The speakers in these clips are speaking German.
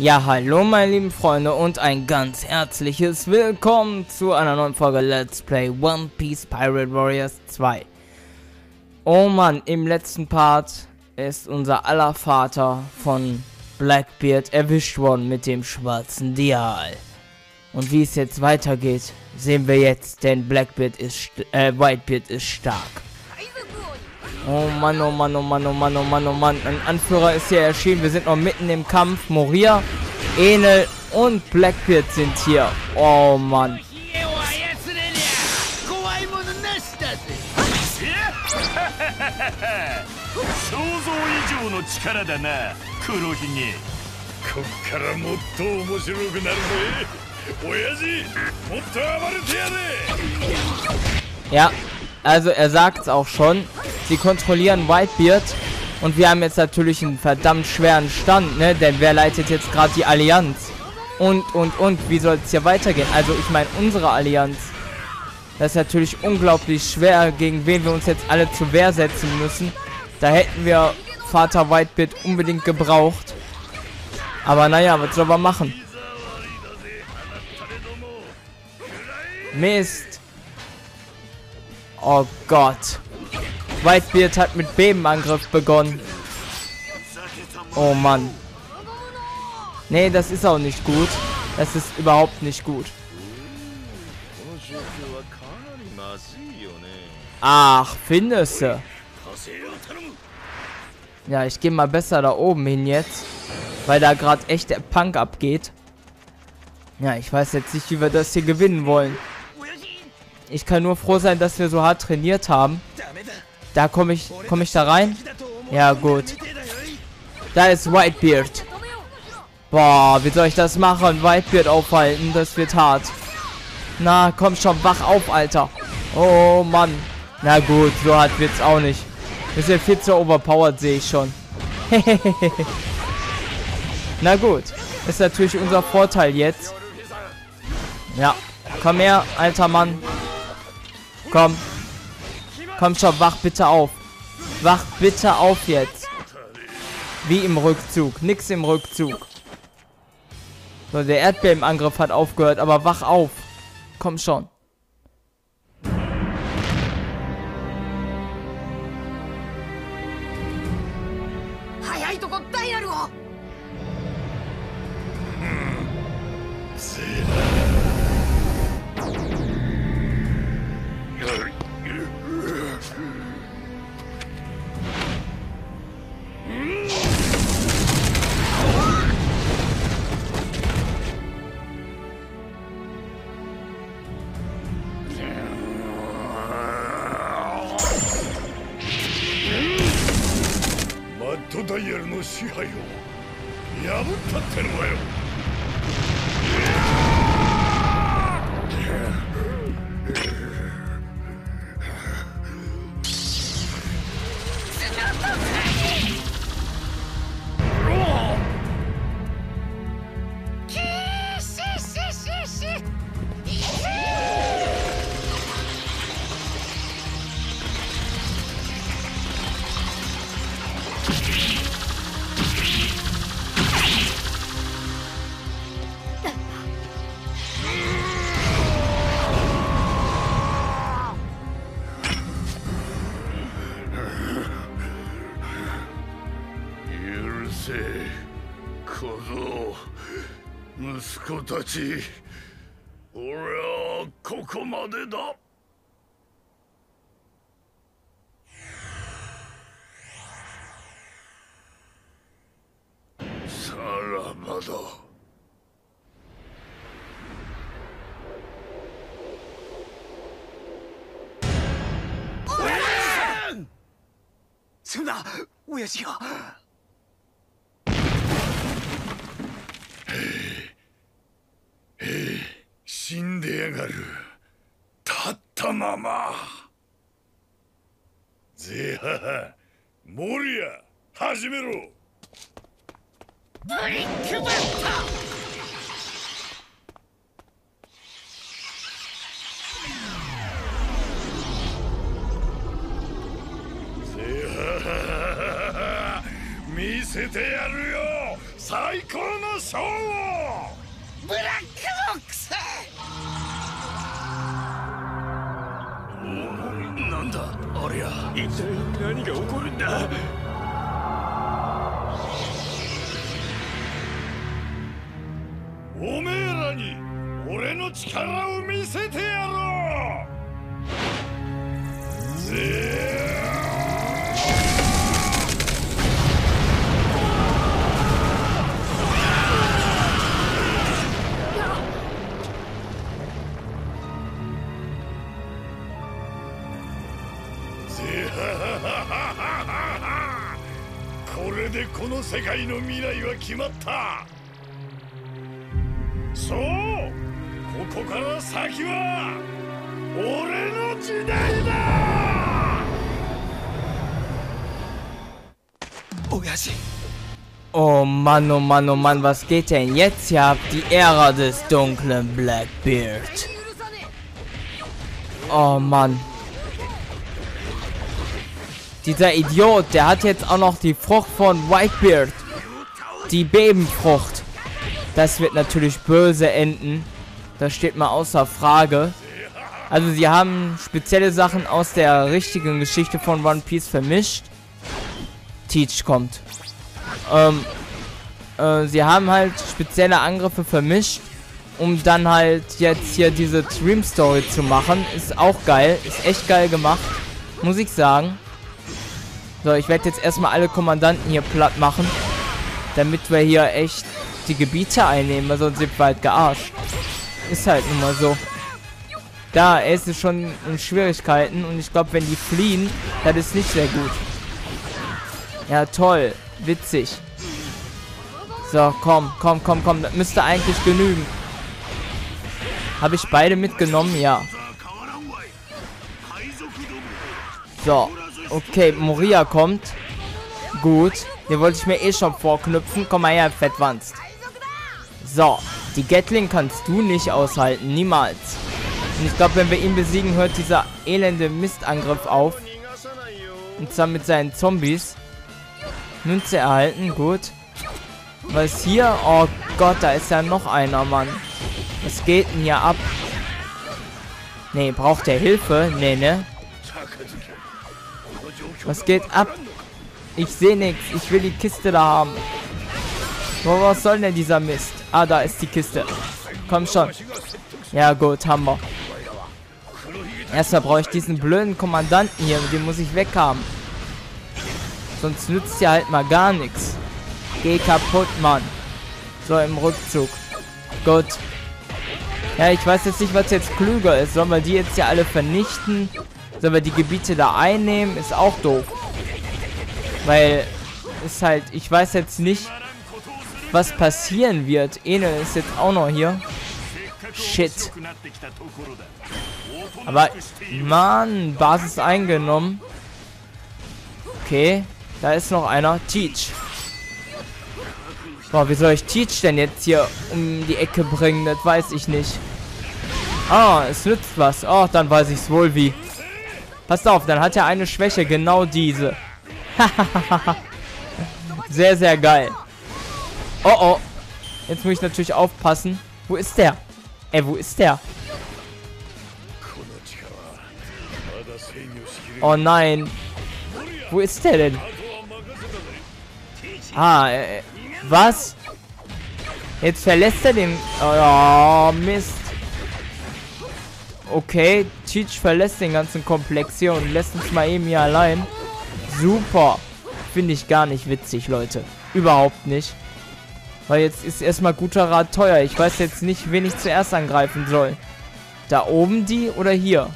Ja, hallo meine lieben Freunde und ein ganz herzliches Willkommen zu einer neuen Folge Let's Play One Piece Pirate Warriors 2. Oh Mann, im letzten Part ist unser aller Vater von Blackbeard erwischt worden mit dem schwarzen Dial. Und wie es jetzt weitergeht, sehen wir jetzt, denn Whitebeard ist stark. Oh Mann, oh Mann, oh Mann, oh Mann, oh Mann, oh Mann. Ein Anführer ist hier erschienen. Wir sind noch mitten im Kampf. Moria, Enel und Blackbeard sind hier. Oh Mann. Ja, also er sagt's auch schon. Sie kontrollieren Whitebeard und wir haben jetzt natürlich einen verdammt schweren Stand, ne? Denn wer leitet jetzt gerade die Allianz? Und, wie soll es hier weitergehen? Also ich meine, unsere Allianz. Das ist natürlich unglaublich schwer, gegen wen wir uns jetzt alle zur Wehr setzen müssen. Da hätten wir Vater Whitebeard unbedingt gebraucht. Aber naja, was soll man machen? Mist. Oh Gott. Whitebeard hat mit Bebenangriff begonnen. Oh Mann. Nee, das ist auch nicht gut. Das ist überhaupt nicht gut. Ach, findest du? Ja, ich gehe mal besser da oben hin jetzt. Weil da gerade echt der Punk abgeht. Ja, ich weiß jetzt nicht, wie wir das hier gewinnen wollen. Ich kann nur froh sein, dass wir so hart trainiert haben. Da komme ich da rein? Ja, gut. Da ist Whitebeard. Boah, wie soll ich das machen? Whitebeard aufhalten, das wird hart. Na, komm schon, wach auf, Alter. Oh, Mann. Na gut, so hart wird's auch nicht. Wir sind viel zu overpowered, sehe ich schon. Na gut. Ist natürlich unser Vorteil jetzt. Ja. Komm her, alter Mann. Komm. Komm schon, wach bitte auf. Wach bitte auf jetzt. Wie im Rückzug. Nix im Rückzug. So, der Erdbebenangriff hat aufgehört, aber wach auf. Komm schon. Moria, hajimero. そうブラックボックスなんだありゃ一体何が起こるんだおめえらに俺の力を見せてやろうぜこれでこの世界の未来は決まったそうここから先は俺の時代だ親父 Oh Mann, oh Mann, oh Mann, was geht denn jetzt hier ab? Die Ära des dunklen Blackbeard. Oh Mann. Dieser Idiot, der hat jetzt auch noch die Frucht von Whitebeard. Die Bebenfrucht. Das wird natürlich böse enden. Das steht mal außer Frage. Also sie haben spezielle Sachen aus der richtigen Geschichte von One Piece vermischt. Teach kommt. Sie haben halt spezielle Angriffe vermischt, um dann halt jetzt hier diese Dream Story zu machen. Ist auch geil. Ist echt geil gemacht. Muss ich sagen. So, ich werde jetzt erstmal alle Kommandanten hier platt machen, damit wir hier echt die Gebiete einnehmen, weil sonst sind wir halt gearscht. Ist halt nun mal so. Da, Ace ist schon in Schwierigkeiten und ich glaube, wenn die fliehen, das ist nicht sehr gut. Ja, toll. Witzig. So, komm, komm, komm, komm. Das müsste eigentlich genügen. Habe ich beide mitgenommen? Ja. So. Okay, Moria kommt. Gut. Hier wollte ich mir eh schon vorknüpfen. Komm mal her, Fettwanst. So. Die Gatling kannst du nicht aushalten. Niemals. Und ich glaube, wenn wir ihn besiegen, hört dieser elende Mistangriff auf. Und zwar mit seinen Zombies. Münze erhalten. Gut. Was hier? Oh Gott, da ist ja noch einer, Mann. Was geht denn hier ab? Nee, braucht der Hilfe? Nee, ne? Was geht ab? Ich sehe nichts. Ich will die Kiste da haben. Wo, was soll denn dieser Mist? Ah, da ist die Kiste. Komm schon. Ja gut, haben wir. Erstmal brauche ich diesen blöden Kommandanten hier. Den muss ich weghaben. Sonst nützt ja halt mal gar nichts. Geh kaputt, Mann. So, im Rückzug. Gut. Ja, ich weiß jetzt nicht, was jetzt klüger ist. Sollen wir die jetzt hier alle vernichten? Sollen wir die Gebiete da einnehmen? Ist auch doof. Weil, ist halt, ich weiß jetzt nicht, was passieren wird. Enel ist jetzt auch noch hier. Shit. Aber, Mann, Basis eingenommen. Okay, da ist noch einer. Teach. Boah, wie soll ich Teach denn jetzt hier um die Ecke bringen? Das weiß ich nicht. Ah, es nützt was. Oh, dann weiß ich es wohl wie. Passt auf, dann hat er eine Schwäche, genau diese. Sehr, sehr geil. Oh, oh. Jetzt muss ich natürlich aufpassen. Wo ist der? Ey, wo ist der? Oh nein. Wo ist der denn? Ah, was? Jetzt verlässt er den... Oh, Mist. Okay, Teach verlässt den ganzen Komplex hier und lässt uns mal eben hier allein. Super. Finde ich gar nicht witzig, Leute. Überhaupt nicht. Weil jetzt ist erstmal guter Rat teuer. Ich weiß jetzt nicht, wen ich zuerst angreifen soll. Da oben die oder hier?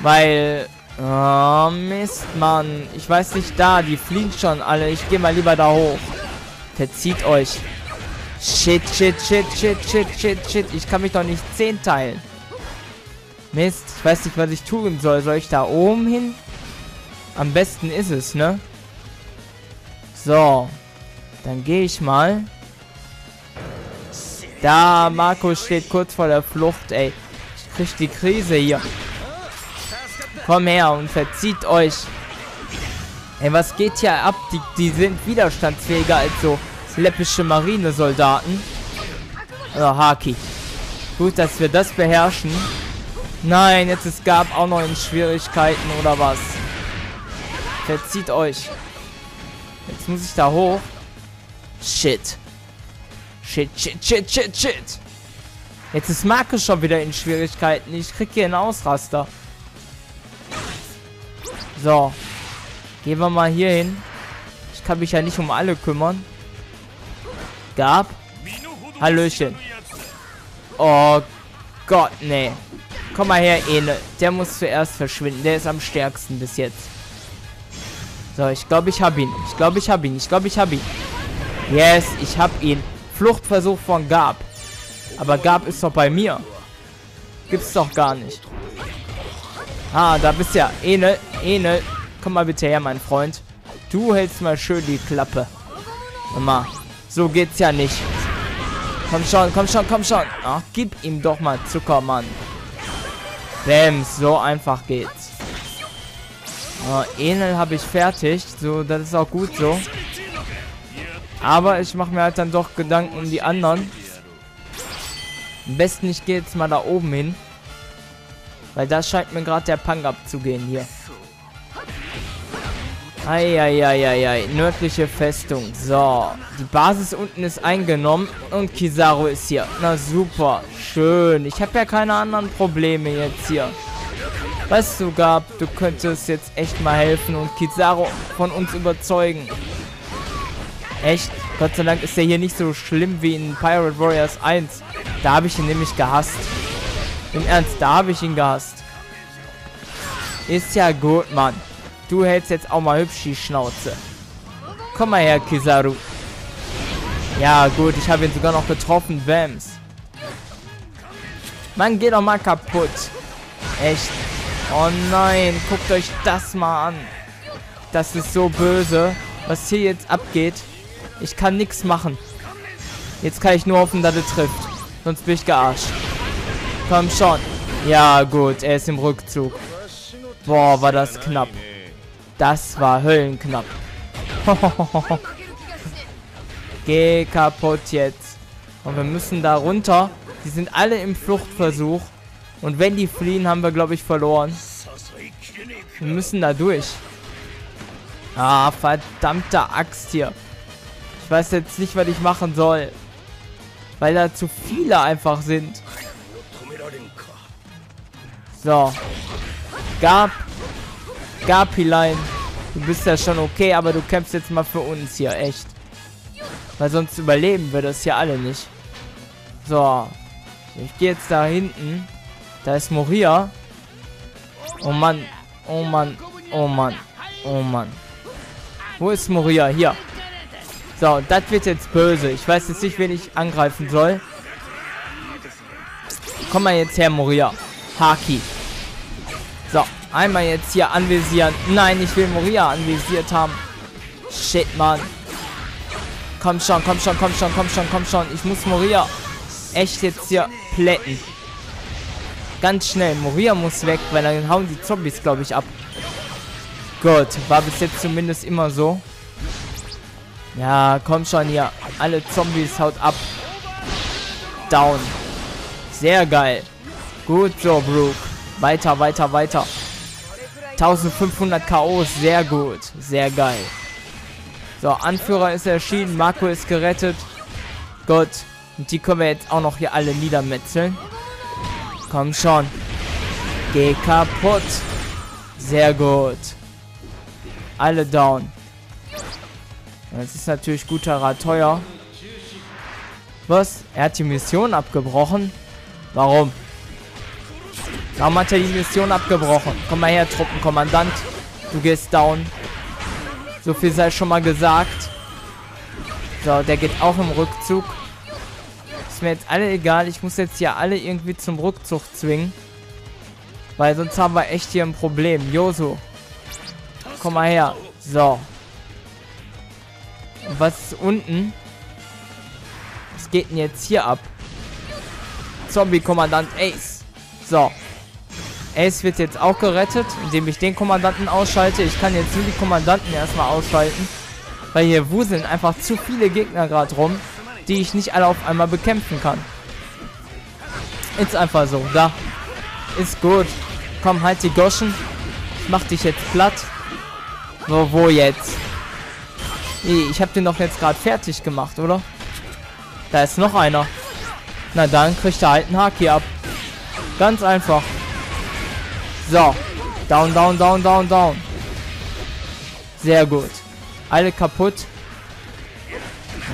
Weil... Oh, Mist, Mann. Ich weiß nicht, da. Die fliehen schon alle. Ich gehe mal lieber da hoch. Verzieht euch. Shit, shit, shit, shit, shit, shit, shit. Ich kann mich doch nicht 10 teilen. Mist, ich weiß nicht, was ich tun soll. Soll ich da oben hin? Am besten ist es, ne? So. Dann gehe ich mal. Da, Marco steht kurz vor der Flucht, ey. Ich krieg die Krise hier. Komm her und verzieht euch. Ey, was geht hier ab? Die sind widerstandsfähiger als so läppische Marinesoldaten. Oder Haki. Gut, dass wir das beherrschen. Nein, jetzt ist Garp auch noch in Schwierigkeiten, oder was? Verzieht euch. Jetzt muss ich da hoch. Shit. Shit, shit, shit, shit, shit. Jetzt ist Marco schon wieder in Schwierigkeiten. Ich krieg hier einen Ausraster. So. Gehen wir mal hier hin. Ich kann mich ja nicht um alle kümmern. Garp. Hallöchen. Oh Gott, nee. Komm mal her, Enel. Der muss zuerst verschwinden. Der ist am stärksten bis jetzt. So, ich glaube, ich habe ihn. Ich glaube, ich habe ihn. Ich glaube, ich habe ihn. Yes, ich habe ihn. Fluchtversuch von Garp. Aber Garp ist doch bei mir. Gibt's doch gar nicht. Ah, da bist ja. Enel, Enel. Komm mal bitte her, mein Freund. Du hältst mal schön die Klappe. Mama, so geht's ja nicht. Komm schon, komm schon, komm schon. Ach, gib ihm doch mal Zucker, Mann. Bams, so einfach geht's. Enel habe ich fertig. So, das ist auch gut so. Aber ich mache mir halt dann doch Gedanken um die anderen. Am besten, ich gehe jetzt mal da oben hin. Weil da scheint mir gerade der Punk abzugehen hier. Eieieiei, nördliche Festung. So, die Basis unten ist eingenommen. Und Kizaru ist hier. Na super, schön. Ich habe ja keine anderen Probleme jetzt hier. Weißt du, Garp, du könntest jetzt echt mal helfen und Kizaru von uns überzeugen. Echt? Gott sei Dank ist er hier nicht so schlimm wie in Pirate Warriors 1. Da habe ich ihn nämlich gehasst. Im Ernst, da habe ich ihn gehasst. Ist ja gut, Mann. Du hältst jetzt auch mal hübsch die Schnauze. Komm mal her, Kizaru. Ja, gut, ich habe ihn sogar noch getroffen. Bams. Mann, geh doch mal kaputt. Echt. Oh nein, guckt euch das mal an. Das ist so böse, was hier jetzt abgeht. Ich kann nichts machen. Jetzt kann ich nur hoffen, dass er trifft. Sonst bin ich gearscht. Komm schon. Ja gut, er ist im Rückzug. Boah, war das knapp. Das war höllenknapp. Geh kaputt jetzt. Und wir müssen da runter. Die sind alle im Fluchtversuch. Und wenn die fliehen, haben wir, glaube ich, verloren. Wir müssen da durch. Ah, verdammte Axt hier. Ich weiß jetzt nicht, was ich machen soll. Weil da zu viele einfach sind. So. Garpilein. Du bist ja schon okay, aber du kämpfst jetzt mal für uns hier, echt. Weil sonst überleben wir das hier alle nicht. So. Ich gehe jetzt da hinten. Da ist Moria. Oh Mann. Oh Mann. Oh Mann. Oh Mann. Wo ist Moria? Hier. So, das wird jetzt böse. Ich weiß jetzt nicht, wen ich angreifen soll. Komm mal jetzt her, Moria. Haki. So, einmal jetzt hier anvisieren. Nein, ich will Moria anvisiert haben. Shit, Mann. Komm schon, komm schon, komm schon, komm schon, komm schon. Ich muss Moria echt jetzt hier plätten. Ganz schnell. Moria muss weg, weil dann hauen die Zombies, glaube ich, ab. Gut, war bis jetzt zumindest immer so. Ja, komm schon hier. Alle Zombies, haut ab. Down. Sehr geil. Gut so, Brooke. Weiter, weiter, weiter. 1500 K.O.s. Sehr gut. Sehr geil. So, Anführer ist erschienen. Marco ist gerettet. Gut. Und die können wir jetzt auch noch hier alle niedermetzeln. Komm schon. Geh kaputt. Sehr gut. Alle down. Das ist natürlich guter Rat teuer. Was? Er hat die Mission abgebrochen? Warum? Warum hat er die Mission abgebrochen? Komm mal her, Truppenkommandant. Du gehst down. So viel sei schon mal gesagt. So, der geht auch im Rückzug. Ist mir jetzt alle egal. Ich muss jetzt hier alle irgendwie zum Rückzug zwingen. Weil sonst haben wir echt hier ein Problem. Josu. Komm mal her. So. Was ist unten? Was geht denn jetzt hier ab? Zombie-Kommandant Ace. So. Ace wird jetzt auch gerettet, indem ich den Kommandanten ausschalte. Ich kann jetzt nur die Kommandanten erstmal ausschalten. Weil hier wuseln einfach zu viele Gegner gerade rum, die ich nicht alle auf einmal bekämpfen kann. Ist einfach so. Da. Ist gut. Komm, halt die Goschen. Ich mach dich jetzt platt. So, wo jetzt? Ich hab den doch jetzt gerade fertig gemacht, oder? Da ist noch einer. Na dann kriegt er halt einen Haki ab. Ganz einfach. So. Down, down, down, down, down. Sehr gut. Alle kaputt.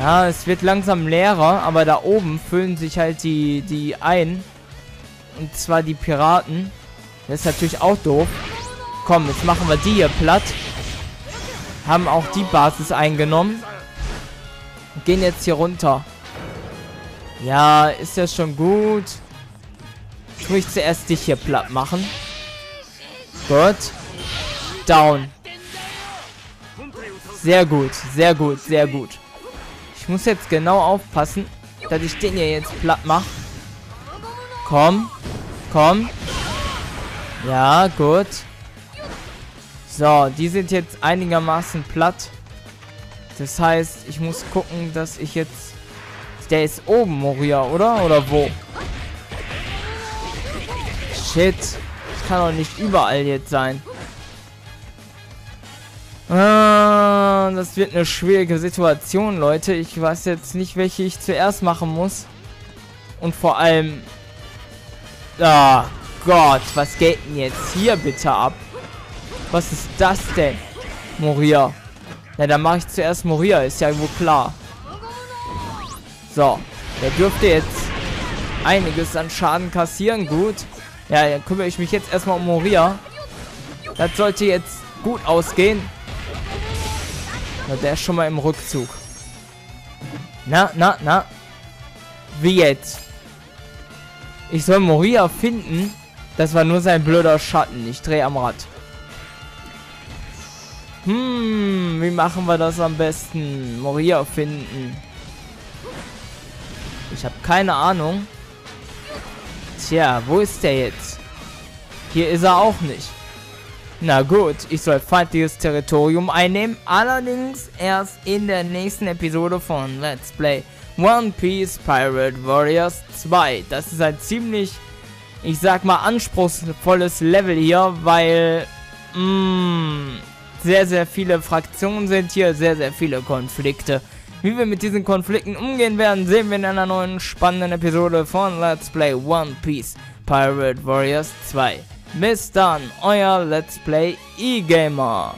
Ja, es wird langsam leerer, aber da oben füllen sich halt die ein. Und zwar die Piraten. Das ist natürlich auch doof. Komm, jetzt machen wir die hier platt. Haben auch die Basis eingenommen. Und gehen jetzt hier runter. Ja, ist ja schon gut. Jetzt muss ich zuerst dich hier platt machen. Gut. Down. Sehr gut, sehr gut, sehr gut. Ich muss jetzt genau aufpassen, dass ich den hier jetzt platt mache. Komm, komm. Ja, gut. So, die sind jetzt einigermaßen platt. Das heißt, ich muss gucken, dass ich jetzt... Der ist oben, Moria, oder? Oder wo? Shit. Ich kann doch nicht überall jetzt sein. Das wird eine schwierige Situation, Leute. Ich weiß jetzt nicht, welche ich zuerst machen muss. Und vor allem... Ah, Gott, was geht denn jetzt hier bitte ab? Was ist das denn? Moria. Na, dann mache ich zuerst Moria, ist ja wohl klar. So, der dürfte jetzt einiges an Schaden kassieren, gut. Ja, dann kümmere ich mich jetzt erstmal um Moria. Das sollte jetzt gut ausgehen. Na, der ist schon mal im Rückzug. Na, na, na. Wie jetzt? Ich soll Moria finden. Das war nur sein blöder Schatten. Ich drehe am Rad. Wie machen wir das am besten? Moria finden. Ich habe keine Ahnung. Tja, wo ist der jetzt? Hier ist er auch nicht. Na gut, ich soll feindliches Territorium einnehmen. Allerdings erst in der nächsten Episode von Let's Play One Piece Pirate Warriors 2. Das ist ein ziemlich, ich sag mal, anspruchsvolles Level hier, weil sehr, sehr viele Fraktionen sind hier, sehr, sehr viele Konflikte. Wie wir mit diesen Konflikten umgehen werden, sehen wir in einer neuen spannenden Episode von Let's Play One Piece Pirate Warriors 2. Bis dann, euer Let's Play E-Gamer.